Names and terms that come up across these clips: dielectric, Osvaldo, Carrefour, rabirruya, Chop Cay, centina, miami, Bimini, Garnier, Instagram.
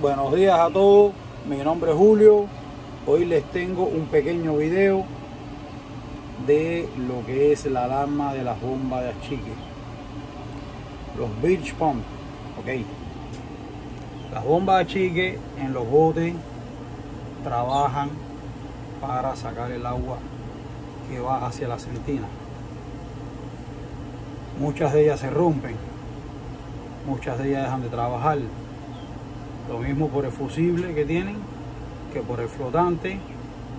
Buenos días a todos, mi nombre es Julio. Hoy les tengo un pequeño video de lo que es la alarma de las bombas de achique, los beach pump. Ok, las bombas de achique en los botes trabajan para sacar el agua que va hacia la sentina. Muchas de ellas se rompen, muchas de ellas dejan de trabajar. Lo mismo por el fusible que tienen, que por el flotante,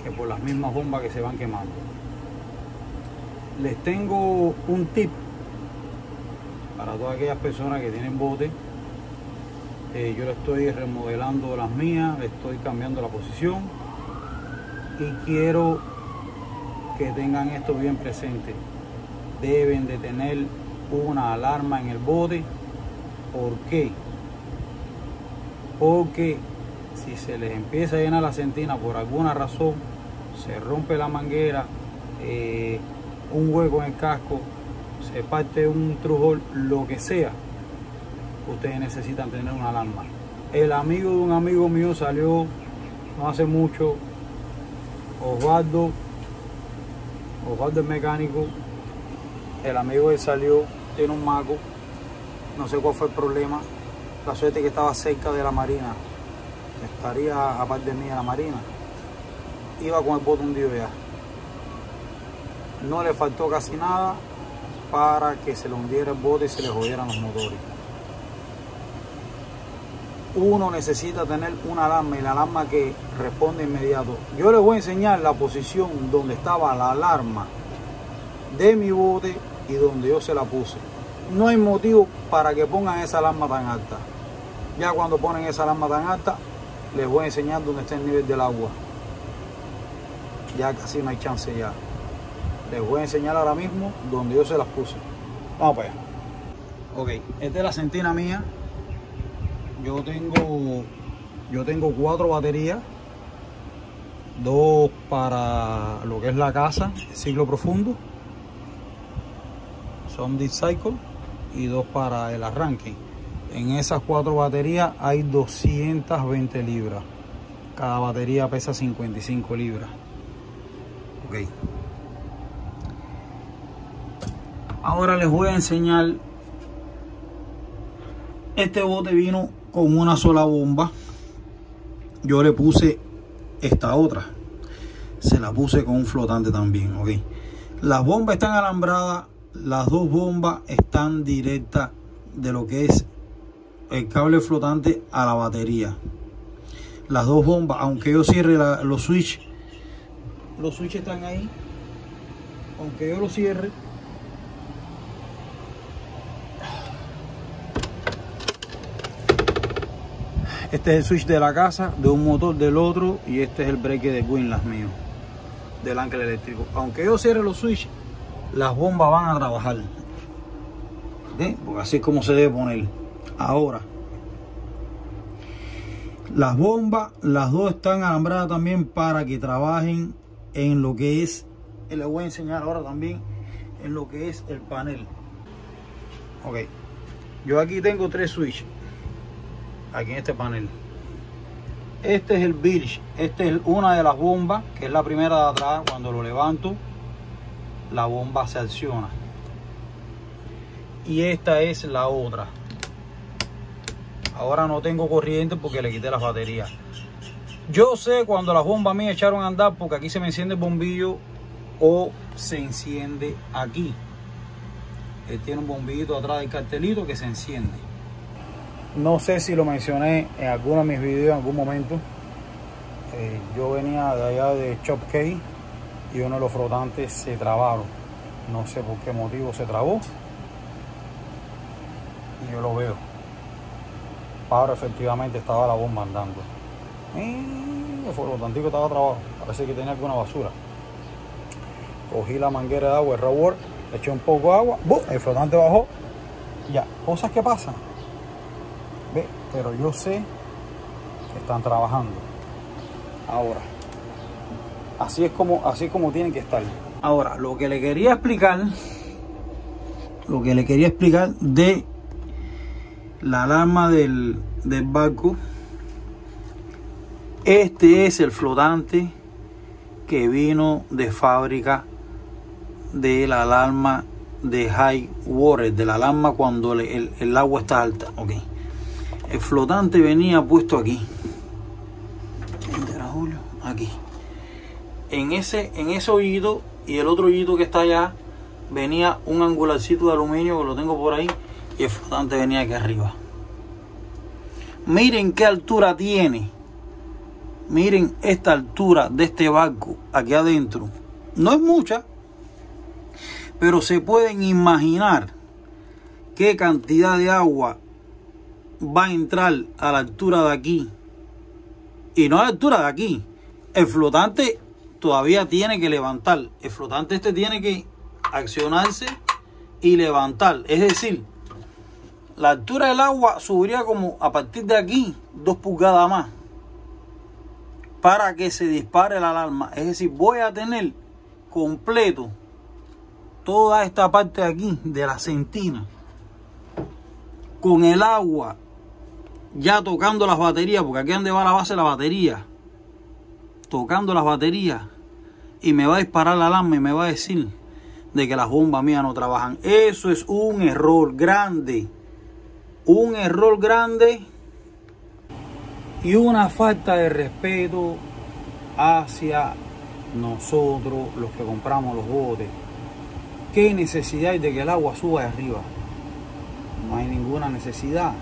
que por las mismas bombas que se van quemando. Les tengo un tip para todas aquellas personas que tienen bote. Yo le estoy remodelando las mías, le estoy cambiando la posición y quiero que tengan esto bien presente. Deben de tener una alarma en el bote. ¿Por qué? Porque si se les empieza a llenar la sentina por alguna razón, se rompe la manguera, un hueco en el casco, se parte un trujol, lo que sea, ustedes necesitan tener una alarma. El amigo de un amigo mío salió no hace mucho, Osvaldo es mecánico. El amigo de él salió, tiene un maco, no sé cuál fue el problema. La suerte que estaba cerca de la marina, estaría aparte de mí de la marina, iba con el bote hundido ya. No le faltó casi nada para que se le hundiera el bote y se le jodieran los motores. Uno necesita tener una alarma, y la alarma que responde inmediato. Yo les voy a enseñar la posición donde estaba la alarma de mi bote y donde yo se la puse. No hay motivo para que pongan esa alarma tan alta. Ya cuando ponen esa alarma tan alta, les voy a enseñar dónde está el nivel del agua. Ya casi no hay chance ya. Les voy a enseñar ahora mismo donde yo se las puse. Vamos para allá. Ok, esta es la sentina mía. Yo tengo 4 baterías. 2 para lo que es la casa, el ciclo profundo. Son deep cycle. Y 2 para el arranque. En esas 4 baterías hay 220 libras. Cada batería pesa 55 libras. Ok. Ahora les voy a enseñar. Este bote vino con una sola bomba. Yo le puse esta otra. Se la puse con un flotante también. Ok. Las bombas están alambradas. Las 2 bombas están directas de lo que es el cable flotante a la batería. Las 2 bombas, aunque yo cierre los switches, los switches están ahí. Aunque yo los cierre, este es el switch de la casa, de un motor del otro, y este es el breaker de Winlas mío, del ancla eléctrico. Aunque yo cierre los switches, las bombas van a trabajar. ¿Sí? Porque así es como se debe poner. Ahora, las bombas, las 2 están alambradas también para que trabajen en lo que es, les voy a enseñar ahora también, en lo que es el panel. Ok, yo aquí tengo 3 switches aquí en este panel. Este es el bridge, este es una de las bombas, que es la primera de atrás. Cuando lo levanto, la bomba se acciona. Y esta es la otra. Ahora no tengo corriente porque le quité las baterías. Yo sé cuando las bombas mías echaron a andar, porque aquí se me enciende el bombillo o se enciende aquí. Él tiene un bombillito atrás del cartelito que se enciende. No sé si lo mencioné en alguno de mis videos en algún momento. Yo venía de allá de Chop Cay y uno de los flotantes se trabaron. No sé por qué motivo se trabó. Y yo lo veo. Ahora efectivamente estaba la bomba andando. El flotantico estaba trabado. Parece que tenía alguna basura. Cogí la manguera de agua, el reward, eché un poco de agua. ¡Bum! El flotante bajó. Ya, cosas que pasan. ¿Ve? Pero yo sé que están trabajando. Ahora. Así es como tienen que estar. Ahora, lo que le quería explicar de la alarma del barco Este es el flotante que vino de fábrica de la alarma de high water, de la alarma cuando el agua está alta. Ok, el flotante venía puesto aquí. Aquí en ese hoyito, y el otro hoyito que está allá venía un angularcito de aluminio que lo tengo por ahí, y el flotante venía aquí arriba. Miren qué altura tiene, miren esta altura de este barco aquí adentro. No es mucha, pero se pueden imaginar qué cantidad de agua va a entrar a la altura de aquí. Y no a la altura de aquí, el flotante todavía tiene que levantar. El flotante este tiene que accionarse y levantar. Es decir, la altura del agua subiría como a partir de aquí 2 pulgadas más para que se dispare la alarma. Es decir, voy a tener completo toda esta parte de aquí de la sentina con el agua ya tocando las baterías, porque aquí es donde va la base de la batería, tocando las baterías, y me va a disparar la alarma y me va a decir de que las bombas mías no trabajan. Eso es un error grande, un error grande y una falta de respeto hacia nosotros los que compramos los botes. ¿Qué necesidad hay de que el agua suba de arriba? No hay ninguna necesidad.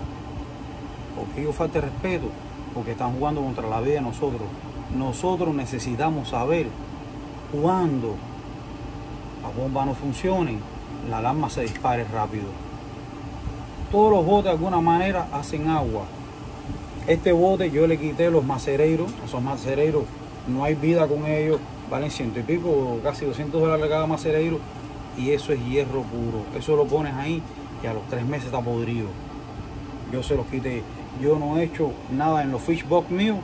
Porque ellos faltan respeto, porque están jugando contra la vida de nosotros. Nosotros necesitamos saber cuándo la bomba no funcione, la alarma se dispare rápido. Todos los botes de alguna manera hacen agua. Este bote yo le quité los macereiros. Esos macereiros no hay vida con ellos, valen 100 y pico, casi $200 cada macereiro, y eso es hierro puro. Eso lo pones ahí y a los 3 meses está podrido. Yo se los quité. Yo no he hecho nada en los fish box míos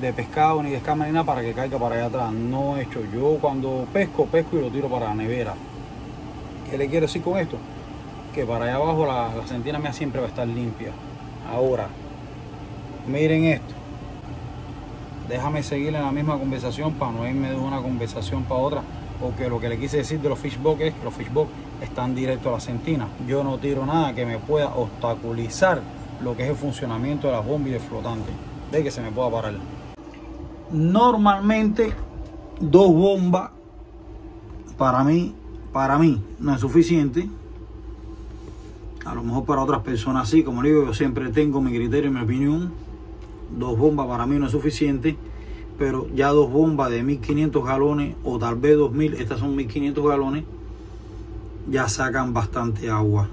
de pescado ni de escama ni nada para que caiga para allá atrás. No he hecho. Yo cuando pesco y lo tiro para la nevera. ¿Qué le quiero decir con esto? Que para allá abajo la sentina mía siempre va a estar limpia. Ahora, miren esto. Déjame seguir en la misma conversación para no irme de una conversación para otra. Porque lo que le quise decir de los fish box es que los fish box están directo a la sentina. Yo no tiro nada que me pueda obstaculizar lo que es el funcionamiento de las bombas y del flotante, de que se me pueda parar. Normalmente 2 bombas para mí no es suficiente. A lo mejor para otras personas sí. Como digo, yo siempre tengo mi criterio y mi opinión. 2 bombas para mí no es suficiente, pero ya 2 bombas de 1500 galones o tal vez 2000, estas son 1500 galones, ya sacan bastante agua.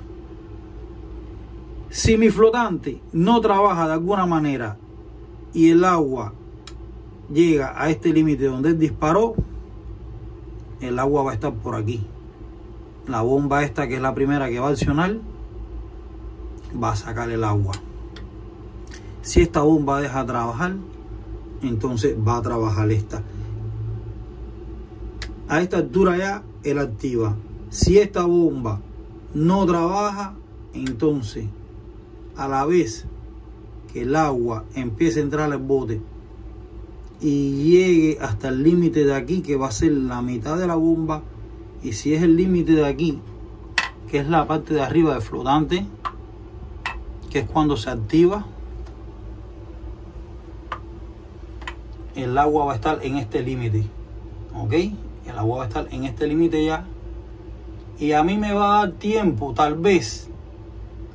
Si mi flotante no trabaja de alguna manera y el agua llega a este límite donde él disparó, el agua va a estar por aquí. La bomba esta, que es la primera que va a accionar, va a sacar el agua. Si esta bomba deja trabajar, entonces va a trabajar esta. A esta altura ya él activa. Si esta bomba no trabaja, entonces a la vez que el agua empiece a entrar al bote y llegue hasta el límite de aquí, que va a ser la mitad de la bomba, y si es el límite de aquí, que es la parte de arriba del flotante, que es cuando se activa, el agua va a estar en este límite. Ok, el agua va a estar en este límite ya. Y a mí me va a dar tiempo, tal vez,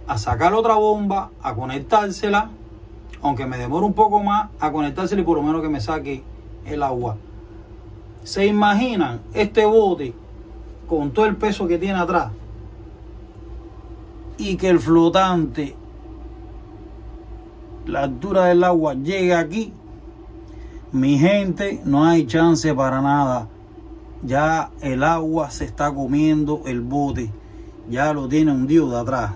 a sacar otra bomba, a conectársela, aunque me demore un poco más, a conectársela y por lo menos que me saque el agua. ¿Se imaginan este bote con todo el peso que tiene atrás? Y que el flotante, la altura del agua, llegue aquí. Mi gente, no hay chance para nada. Ya el agua se está comiendo el bote, ya lo tiene hundido de atrás.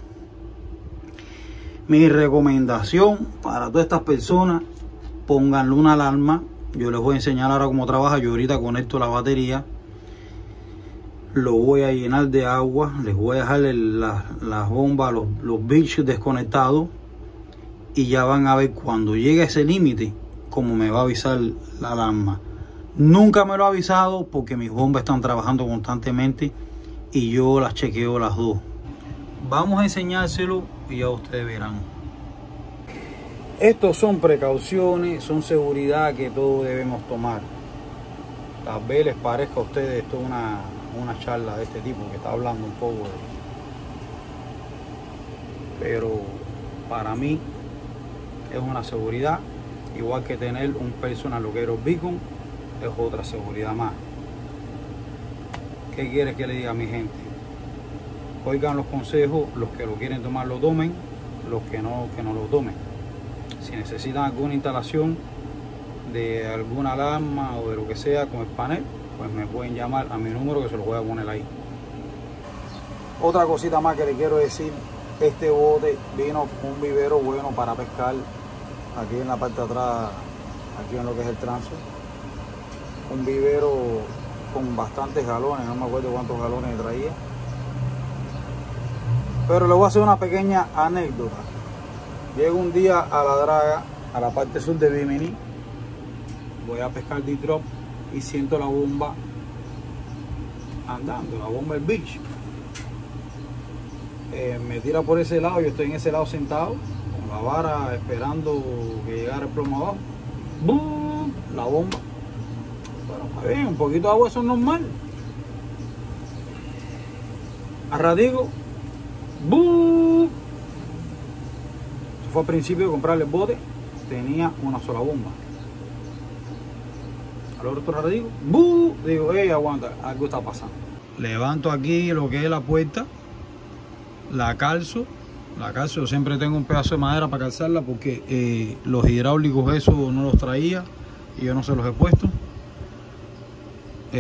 Mi recomendación para todas estas personas, pónganle una alarma. Yo les voy a enseñar ahora cómo trabaja. Yo ahorita conecto la batería, lo voy a llenar de agua, les voy a dejar las bombas, los bichos desconectados, y ya van a ver cuando llegue a ese límite como me va a avisar la alarma. Nunca me lo ha avisado porque mis bombas están trabajando constantemente y yo las chequeo las dos. Vamos a enseñárselo y ya ustedes verán. Estos son precauciones, son seguridad que todos debemos tomar. Tal vez les parezca a ustedes esto una charla de este tipo que está hablando un poco de... Pero para mí es una seguridad, igual que tener un personal locker beacon es otra seguridad más. ¿Qué quiere que le diga a mi gente? Oigan los consejos, los que lo quieren tomar lo tomen, los que no lo tomen. Si necesitan alguna instalación de alguna alarma o de lo que sea con el panel, pues me pueden llamar a mi número que se lo voy a poner ahí. Otra cosita más que le quiero decir, este bote vino con un vivero bueno para pescar aquí en la parte de atrás, aquí en lo que es el transo. Un vivero con bastantes galones, no me acuerdo cuántos galones traía. Pero le voy a hacer una pequeña anécdota. Llego un día a la draga, a la parte sur de Bimini. Voy a pescar D-Drop y siento la bomba andando, la bomba del beach. Me tira por ese lado, yo estoy en ese lado sentado, con la vara esperando que llegara el plomo abajo. ¡Bum! La bomba. Pero bien, un poquito de agua, eso es normal. A ratico. ¡Bum! Eso fue al principio de comprarle el bote, tenía una sola bomba. Al otro ratico, ¡bum! Digo, ¡ey, aguanta! Algo está pasando. Levanto aquí lo que es la puerta, la calzo. Yo siempre tengo un pedazo de madera para calzarla porque los hidráulicos esos no los traía y yo no se los he puesto.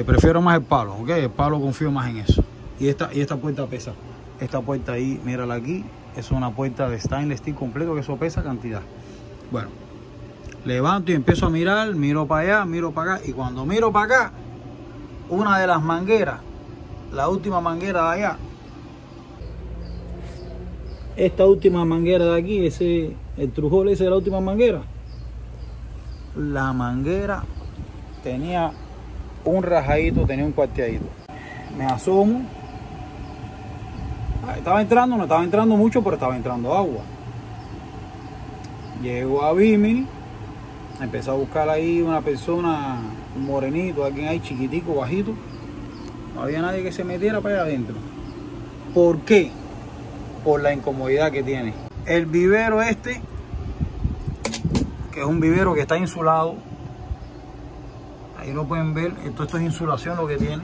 Prefiero más el palo, ¿ok? El palo confío más en eso. Y esta puerta pesa. Esta puerta ahí, mírala aquí, es una puerta de stainless steel completo, que eso pesa cantidad. Bueno, levanto y empiezo a mirar, miro para allá, miro para acá, y cuando miro para acá, una de las mangueras, la última manguera de allá, esta última manguera de aquí, el trujol ese de la última manguera, la manguera tenía un rajadito, tenía un cuarteadito. Me asomo. Estaba entrando, no estaba entrando mucho, pero estaba entrando agua. Llego a Bimini, empecé a buscar ahí una persona, un morenito, alguien ahí chiquitico, bajito. No había nadie que se metiera para allá adentro. ¿Por qué? Por la incomodidad que tiene. El vivero este, que es un vivero que está insulado, ahí lo pueden ver, esto es insulación lo que tiene,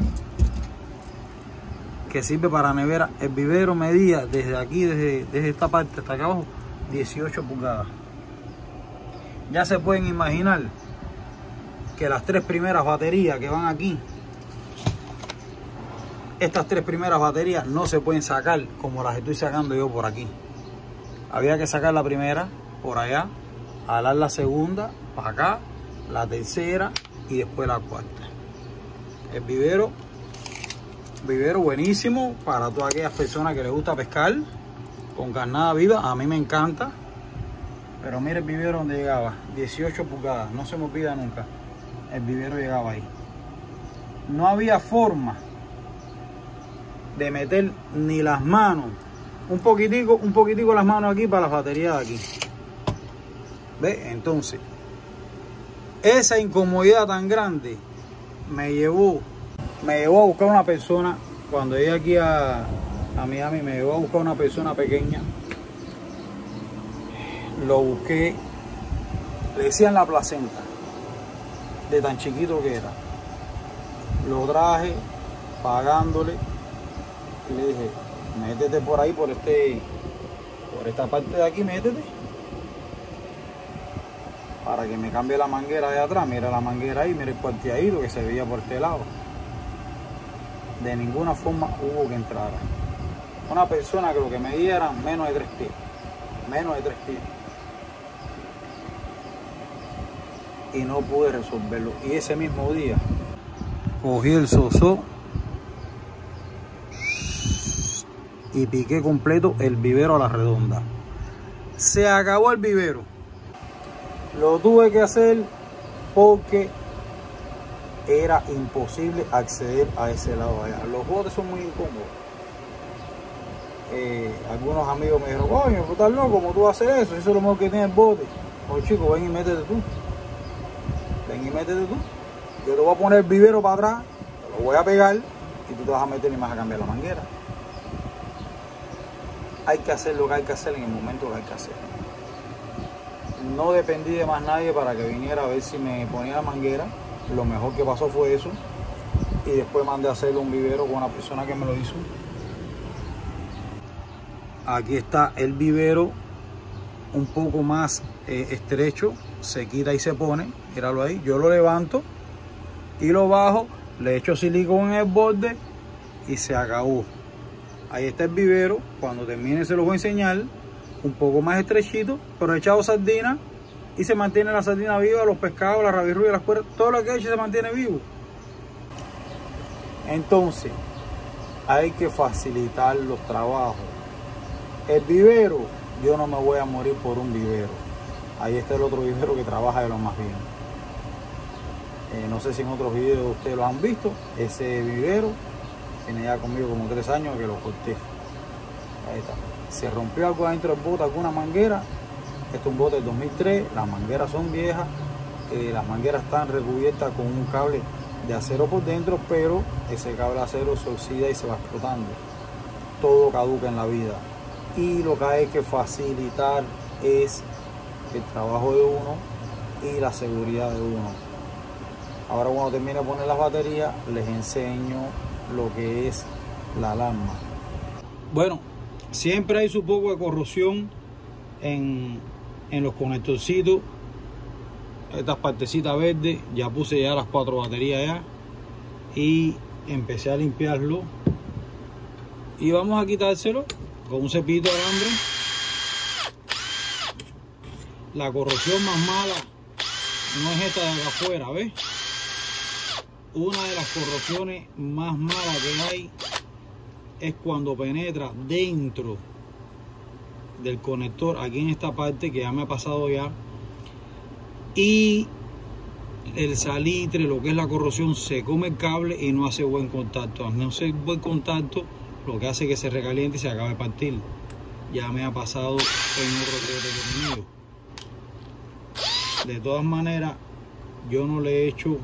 que sirve para nevera. El vivero medía desde aquí, desde esta parte hasta acá abajo, 18 pulgadas. Ya se pueden imaginar que las tres primeras baterías que van aquí, estas tres primeras baterías no se pueden sacar como las estoy sacando yo por aquí. Había que sacar la primera por allá, jalar la segunda para acá, la tercera y después la cuarta. El vivero buenísimo para todas aquellas personas que les gusta pescar con carnada viva. A mí me encanta. Pero mire el vivero donde llegaba, 18 pulgadas, no se me olvida nunca. El vivero llegaba ahí. No había forma de meter ni las manos, un poquitico las manos aquí para las baterías de aquí. ¿Ve? Entonces, esa incomodidad tan grande me llevó a buscar una persona. Cuando llegué aquí a Miami, me llevó a buscar una persona pequeña. Lo busqué, le decían la placenta, de tan chiquito que era. Lo traje pagándole y le dije, métete por ahí, por esta parte de aquí, métete para que me cambie la manguera de atrás. Mira la manguera ahí, mira el cuarteadito que se veía por este lado. De ninguna forma hubo que entrar. Una persona que lo que me diera menos de 3 pies. Menos de 3 pies. Y no pude resolverlo. Y ese mismo día cogí el sosó y piqué completo el vivero a la redonda. Se acabó el vivero. Lo tuve que hacer porque era imposible acceder a ese lado allá. Los botes son muy incómodos. Algunos amigos me dijeron, coño, tú estás loco, ¿cómo tú haces eso? Eso es lo mejor que tiene el bote. Oye, chico, ven y métete tú. Ven y métete tú. Yo te voy a poner el vivero para atrás, te lo voy a pegar y tú te vas a meter y me vas a cambiar la manguera. Hay que hacer lo que hay que hacer en el momento que hay que hacer. No dependí de más nadie para que viniera a ver si me ponía la manguera. Lo mejor que pasó fue eso. Y después mandé a hacer un vivero con una persona que me lo hizo. Aquí está el vivero un poco más estrecho. Se quita y se pone. Míralo ahí. Yo lo levanto y lo bajo. Le echo silicón en el borde y se acabó. Ahí está el vivero. Cuando termine se lo voy a enseñar. Un poco más estrechito, pero he echado sardina y se mantiene la sardina viva, los pescados, la rabirruya, las cuerdas, todo lo que he hecho se mantiene vivo. Entonces, hay que facilitar los trabajos. El vivero, yo no me voy a morir por un vivero. Ahí está el otro vivero que trabaja de lo más bien. No sé si en otros videos ustedes lo han visto. Ese vivero tiene ya conmigo como 3 años que lo corté. Ahí está. Se rompió algo adentro del bote, alguna manguera. Este es un bote del 2003, las mangueras son viejas, las mangueras están recubiertas con un cable de acero por dentro, pero ese cable de acero se oxida y se va explotando. Todo caduca en la vida. Y lo que hay que facilitar es el trabajo de uno y la seguridad de uno. Ahora cuando termine de poner las baterías, les enseño lo que es la alarma. Bueno, siempre hay su poco de corrosión en los conectorcitos. Estas partecitas verdes, ya puse ya las 4 baterías ya y empecé a limpiarlo. Y vamos a quitárselo con un cepillito de alambre. La corrosión más mala no es esta de acá afuera, ¿ves? Una de las corrosiones más malas que hay es cuando penetra dentro del conector, aquí en esta parte que ya me ha pasado ya, y el salitre, lo que es la corrosión, se come el cable y no hace buen contacto. Al no hacer buen contacto, lo que hace que se recaliente y se acabe de partir. Ya me ha pasado en otro que he tenido. De todas maneras, yo no le he hecho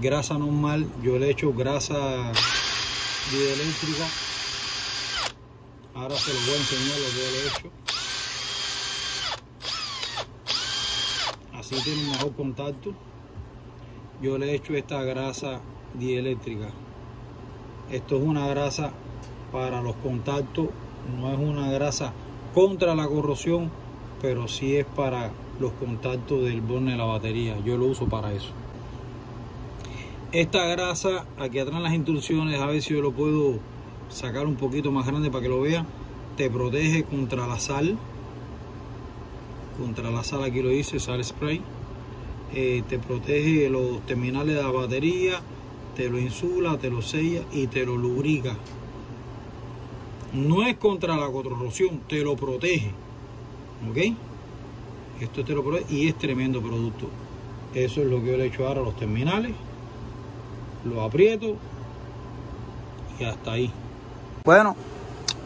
grasa normal, yo le he hecho grasa hidroeléctrica. Ahora se los voy a enseñar lo que yo le he hecho. Así tiene un mejor contacto. Yo le he hecho esta grasa dieléctrica. Esto es una grasa para los contactos. No es una grasa contra la corrosión, pero sí es para los contactos del borne de la batería. Yo lo uso para eso. Esta grasa, aquí atrás en las instrucciones, a ver si yo lo puedo sacar un poquito más grande para que lo vean. Te protege contra la sal. Contra la sal, aquí lo hice, sal spray. Te protege los terminales de la batería, te lo insula, te lo sella y te lo lubrica. No es contra la corrosión, te lo protege. ¿Ok? Esto te lo protege y es tremendo producto. Eso es lo que yo le he hecho ahora a los terminales. Lo aprieto y hasta ahí. Bueno,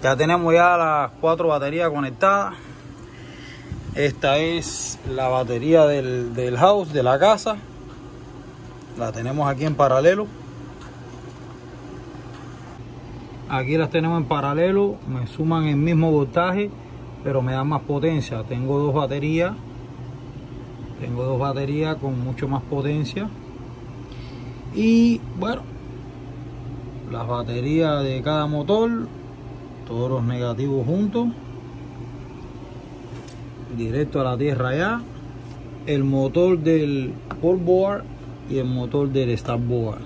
ya tenemos ya las 4 baterías conectadas. Esta es la batería del house, de la casa. La tenemos aquí en paralelo. Aquí las tenemos en paralelo. Me suman el mismo voltaje, pero me dan más potencia. Tengo 2 baterías. Tengo 2 baterías con mucho más potencia. Y bueno, las baterías de cada motor, todos los negativos juntos, directo a la tierra ya, el motor del port-board y el motor del starboard,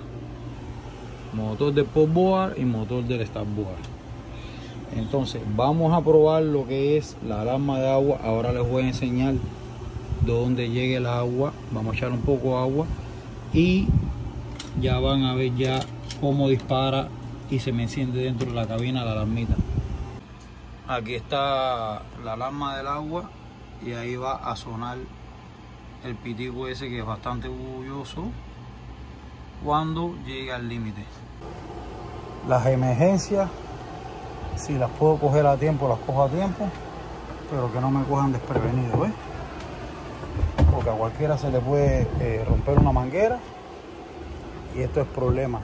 motor del port-board y motor del starboard. Entonces vamos a probar lo que es la alarma de agua. Ahora les voy a enseñar dónde llegue el agua. Vamos a echar un poco de agua y ya van a ver ya cómo dispara y se me enciende dentro de la cabina la alarmita. Aquí está la alarma del agua. y ahí va a sonar el pitico ese que es bastante bullicioso cuando llegue al límite. Las emergencias, si las puedo coger a tiempo, las cojo a tiempo, pero que no me cojan desprevenido, ¿ves? Porque a cualquiera se le puede romper una manguera y esto es problema.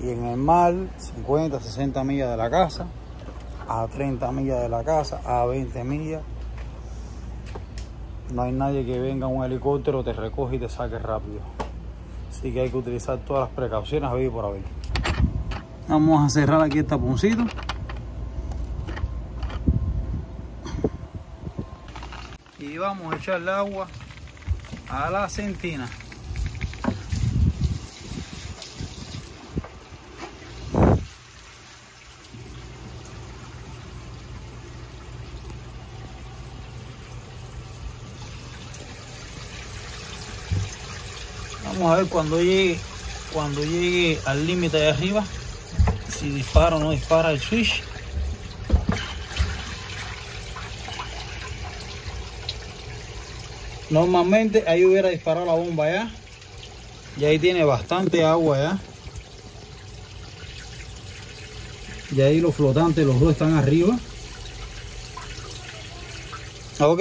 Y en el mar, 50, 60 millas de la casa, a 30 millas de la casa, a 20 millas, no hay nadie que venga un helicóptero, te recoge y te saque rápido. Así que hay que utilizar todas las precauciones habidas por haber. Vamos a cerrar aquí el taponcito. Y vamos a echar el agua a la centina. Vamos a ver cuando llegue al límite de arriba, si dispara o no dispara el switch. Normalmente ahí hubiera disparado la bomba ya, y ahí tiene bastante agua ya. Y ahí los flotantes, los dos están arriba. Ok.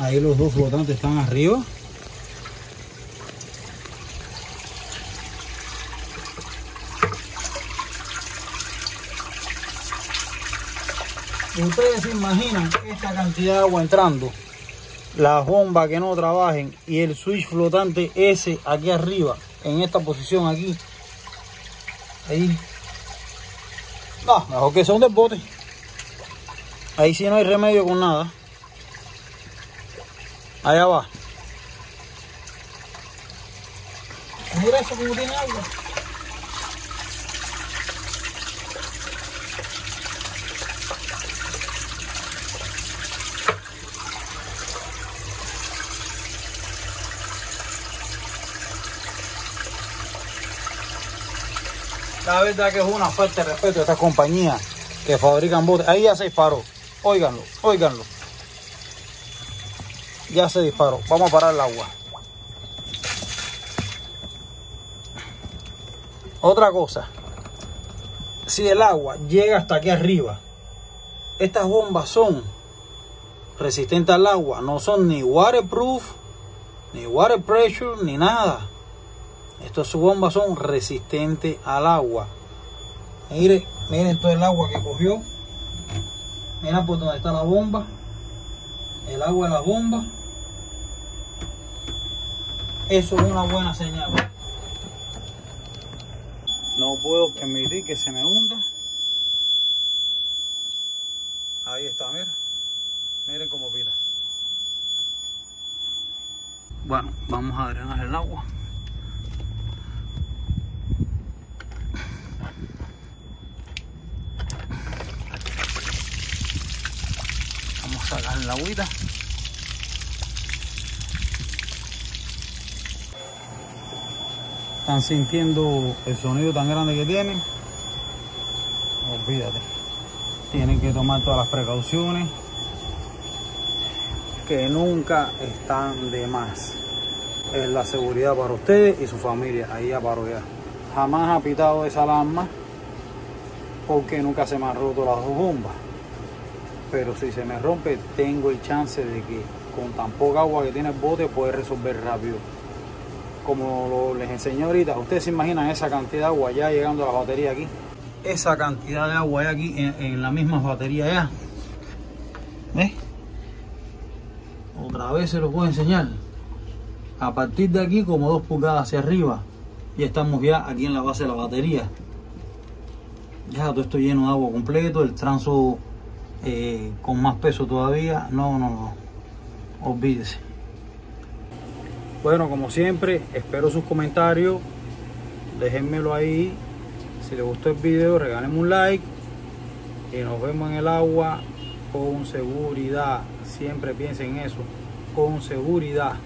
Ahí los dos flotantes están arriba. Ustedes se imaginan esta cantidad de agua entrando, las bombas que no trabajen y el switch flotante ese aquí arriba, en esta posición aquí. Ahí. No, mejor que sea un desbote. Ahí sí no hay remedio con nada. Allá va. Mira eso como tiene agua. La verdad que es una falta de respeto a estas compañías que fabrican botes. Ahí ya se disparó. Óiganlo, óiganlo. Ya se disparó. Vamos a parar el agua. Otra cosa. Si el agua llega hasta aquí arriba, estas bombas son resistentes al agua. No son ni waterproof, ni water pressure, ni nada. Estas bombas son resistentes al agua. Miren, miren todo el agua que cogió. Miren por donde está la bomba. El agua de la bomba. Eso es una buena señal. No puedo permitir que se me hunda. Ahí está, miren. Miren cómo pita. Bueno, vamos a drenar el agua. Sacar la agüita. Están sintiendo el sonido tan grande que tienen. Olvídate, tienen que tomar todas las precauciones que nunca están de más. Es la seguridad para ustedes y su familia. Ahí ya paró ya. Jamás ha pitado esa alarma porque nunca se me han roto las dos bombas. Pero si se me rompe, tengo el chance de que con tan poca agua que tiene el bote puede resolver rápido. Como les enseñé ahorita, ustedes se imaginan esa cantidad de agua ya llegando a la batería aquí. Esa cantidad de agua ya aquí en la misma batería ya. ¿Ves? Otra vez se los voy a enseñar. A partir de aquí como 2 pulgadas hacia arriba. Y estamos ya aquí en la base de la batería. Ya todo esto lleno de agua completo, el transo... con más peso todavía, no, olvídese. Bueno, como siempre, espero sus comentarios, déjenmelo ahí. Si les gustó el video, regálenme un like y nos vemos en el agua con seguridad. Siempre piensen en eso, con seguridad.